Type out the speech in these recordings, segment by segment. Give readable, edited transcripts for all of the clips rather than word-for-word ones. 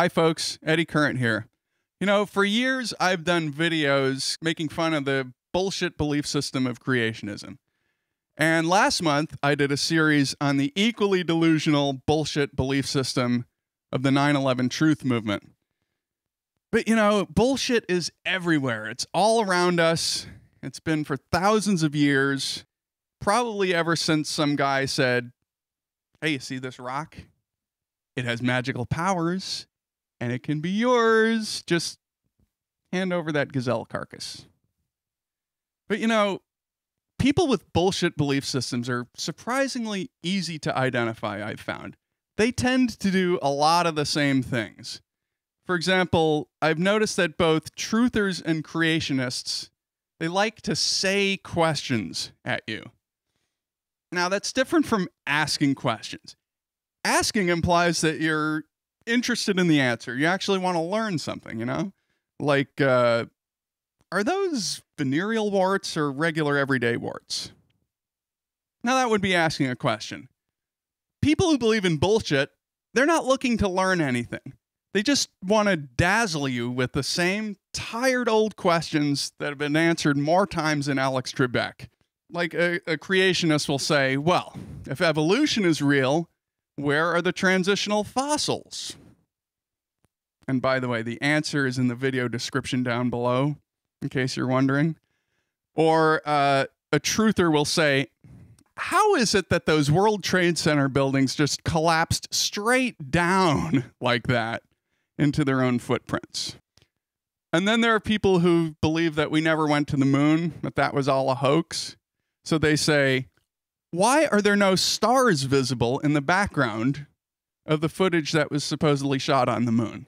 Hi folks, Eddie Current here. You know, for years I've done videos making fun of the bullshit belief system of creationism. And last month I did a series on the equally delusional bullshit belief system of the 9/11 truth movement. But you know, bullshit is everywhere. It's all around us. It's been for thousands of years, probably ever since some guy said, "Hey, you see this rock? It has magical powers. And it can be yours. Just hand over that gazelle carcass." But you know, people with bullshit belief systems are surprisingly easy to identify, I've found. They tend to do a lot of the same things. For example, I've noticed that both truthers and creationists, they like to say questions at you. Now, that's different from asking questions. Asking implies that you're interested in the answer. You actually want to learn something, you know? Like, are those venereal warts or regular everyday warts? Now that would be asking a question. People who believe in bullshit, they're not looking to learn anything. They just want to dazzle you with the same tired old questions that have been answered more times than Alex Trebek. Like a creationist will say, well, if evolution is real, where are the transitional fossils? And by the way, the answer is in the video description down below, in case you're wondering. Or a truther will say, how is it that those World Trade Center buildings just collapsed straight down like that into their own footprints? And then there are people who believe that we never went to the moon, that that was all a hoax. So they say, why are there no stars visible in the background of the footage that was supposedly shot on the moon?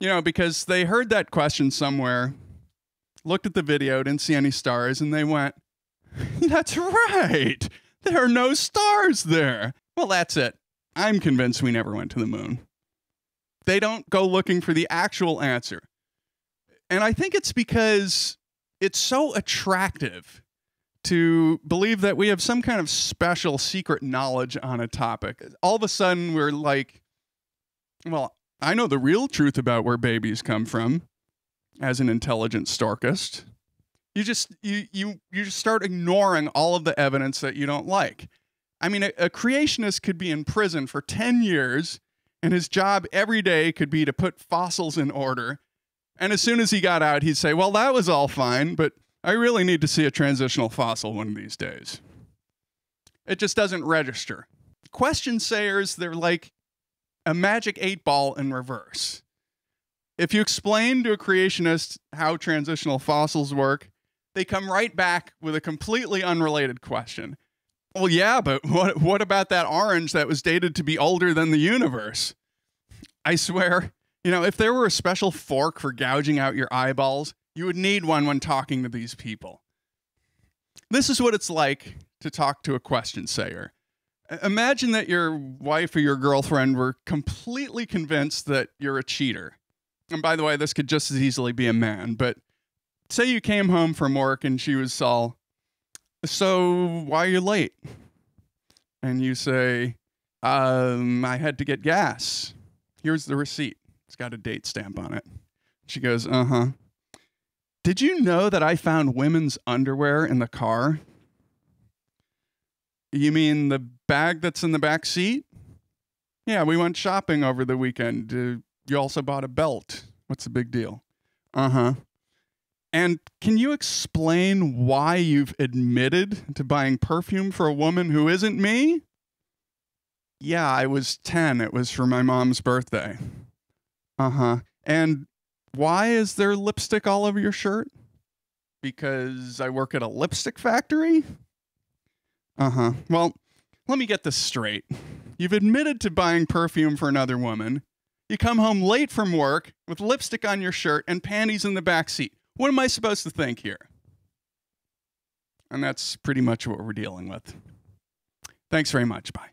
You know, because they heard that question somewhere, looked at the video, didn't see any stars, and they went, that's right, there are no stars there. Well, that's it. I'm convinced we never went to the moon. They don't go looking for the actual answer. And I think it's because it's so attractive to believe that we have some kind of special secret knowledge on a topic. All of a sudden, we're like, well, I know the real truth about where babies come from as an intelligent storkist. You just start ignoring all of the evidence that you don't like. I mean, a creationist could be in prison for 10 years, and his job every day could be to put fossils in order. And as soon as he got out, he'd say, well, that was all fine, but I really need to see a transitional fossil one of these days. It just doesn't register. Question sayers, they're like a magic 8-ball in reverse. If you explain to a creationist how transitional fossils work, they come right back with a completely unrelated question. Well, yeah, but what about that orange that was dated to be older than the universe? I swear, you know, if there were a special fork for gouging out your eyeballs, you would need one when talking to these people. This is what it's like to talk to a question sayer. Imagine that your wife or your girlfriend were completely convinced that you're a cheater. And by the way, this could just as easily be a man, but say you came home from work and she was all, so why are you late? And you say, I had to get gas. Here's the receipt. It's got a date stamp on it. She goes, uh-huh. Did you know that I found women's underwear in the car? You mean the bag that's in the back seat? Yeah, we went shopping over the weekend. You also bought a belt. What's the big deal? Uh-huh. And can you explain why you've admitted to buying perfume for a woman who isn't me? Yeah, I was 10. It was for my mom's birthday. Uh-huh. And why is there lipstick all over your shirt? Because I work at a lipstick factory? Uh-huh. Well, let me get this straight. You've admitted to buying perfume for another woman. You come home late from work with lipstick on your shirt and panties in the backseat. What am I supposed to think here? And that's pretty much what we're dealing with. Thanks very much. Bye.